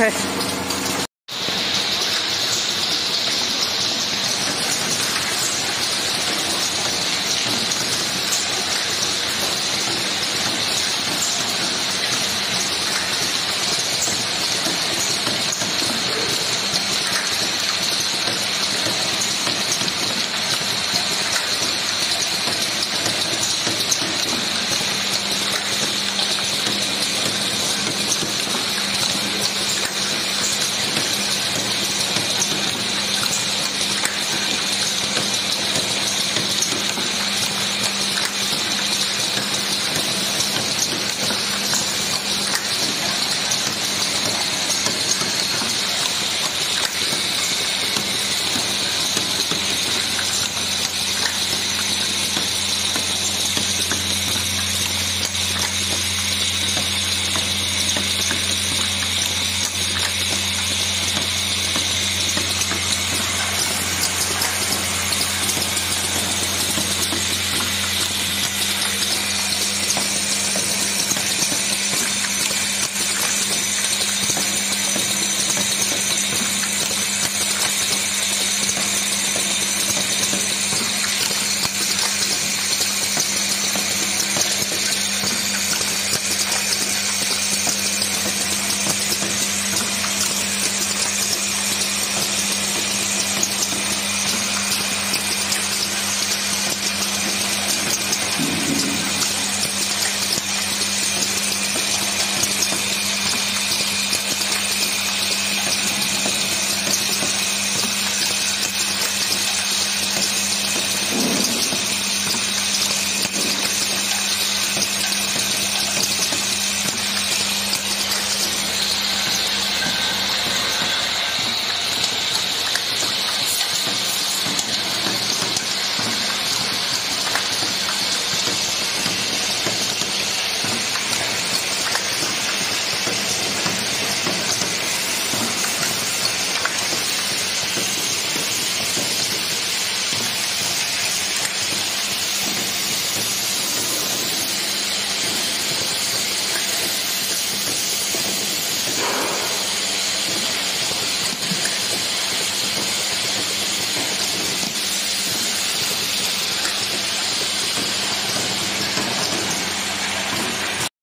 Okay.